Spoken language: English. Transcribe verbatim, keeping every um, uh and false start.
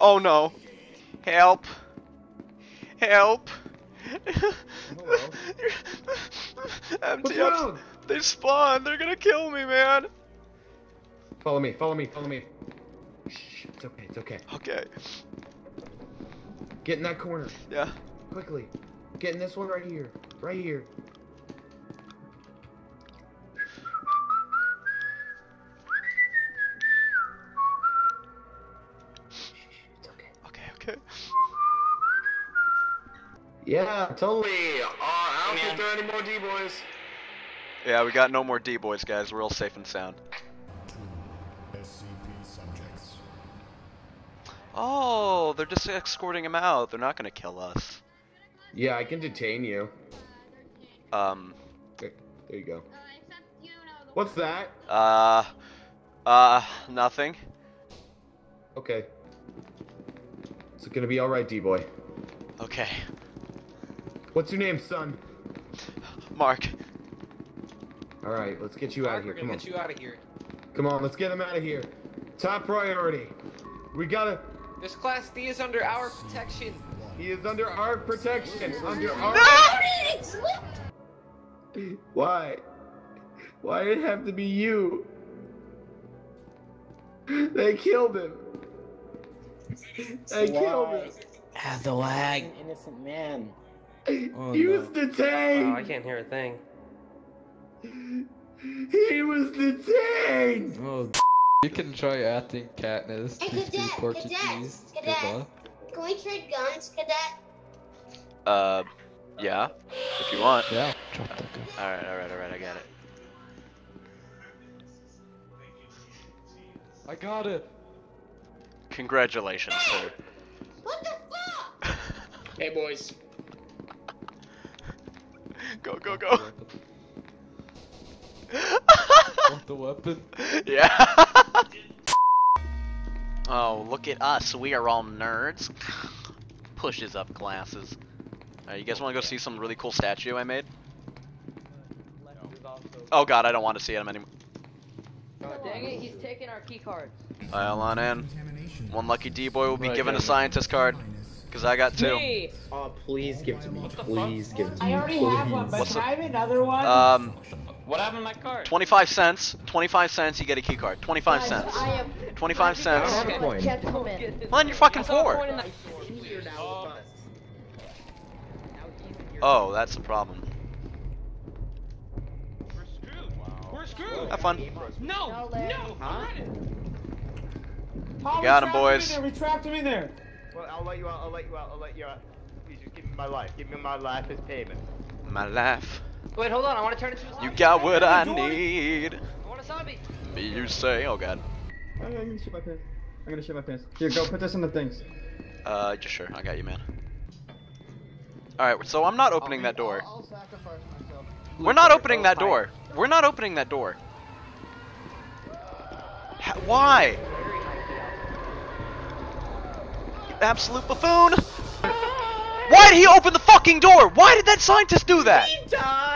Oh no. Help. Help. I'm down. They spawned. They're gonna kill me, man. Follow me. Follow me. Follow me. Shh. It's okay. It's okay. Okay. Get in that corner. Yeah. Quickly. Get in this one right here. Right here. Yeah, totally. Uh, I don't think there are any more D-Boys. Yeah, we got no more D-Boys, guys. We're all safe and sound. Two S C P subjects. Oh, they're just escorting him out. They're not going to kill us. Yeah, I can detain you. Um. There, there you go. What's that? Uh, uh, nothing. Okay. It's going to be all right, D-Boy. Okay. What's your name, son? Mark. All right, let's get you Mark, out of here. We're gonna Come get on. you out of here. Come on, let's get him out of here. Top priority. We gotta. This class D is under our protection. He is under our protection. Under our. No! Why? Why did it have to be you? They killed him. They killed him. Ah, the lag. An innocent man. Oh, he no. was detained! Oh, I can't hear a thing. He was detained! Oh, you can try acting Katniss. Hey, cadet, Portuguese. Cadet, cadet. Can we trade guns, cadet? Uh, yeah. If you want. Yeah, drop that gun. Alright, alright, alright, I got it. I got it! Congratulations, hey! Sir. What the fuck? Hey, boys. Go, go, go. Want the weapon? Yeah. Oh, look at us. We are all nerds. Pushes up glasses. Alright, you guys want to go see some really cool statue I made? Oh god, I don't want to see him anymore. Oh, dang it, he's taking our key cards. All on in. One lucky D-Boy will be right, given yeah, a scientist yeah. card. Cause I got two. Hey. Oh, please give it to me. Please give it to me. I already please. have one, but can I have another one? Um, what happened to my card? twenty-five cents. twenty-five cents, you get a key card. twenty-five cents. I am twenty-five cents. I have a coin. On your fucking floor. Oh, that's the problem. We're screwed. Wow. We're screwed. Have fun. No, no, no. Huh? You got him, boys. We trapped him in there. Well, I'll let you out, I'll let you out, I'll let you out. Please just give me my life. Give me my life as payment. My life. Wait, hold on, I want to turn into a zombie. You got what I need. I want a zombie. Me, you say, oh god. I'm gonna shit my pants. I'm gonna shit my pants. Here, go put this in the things. Uh, just sure, I got you, man. Alright, so I'm not opening that door. I'll sacrifice myself. We're not opening that door. We're not opening that door. Why? Absolute buffoon! Why did he open the fucking door? Why did that scientist do that? He died.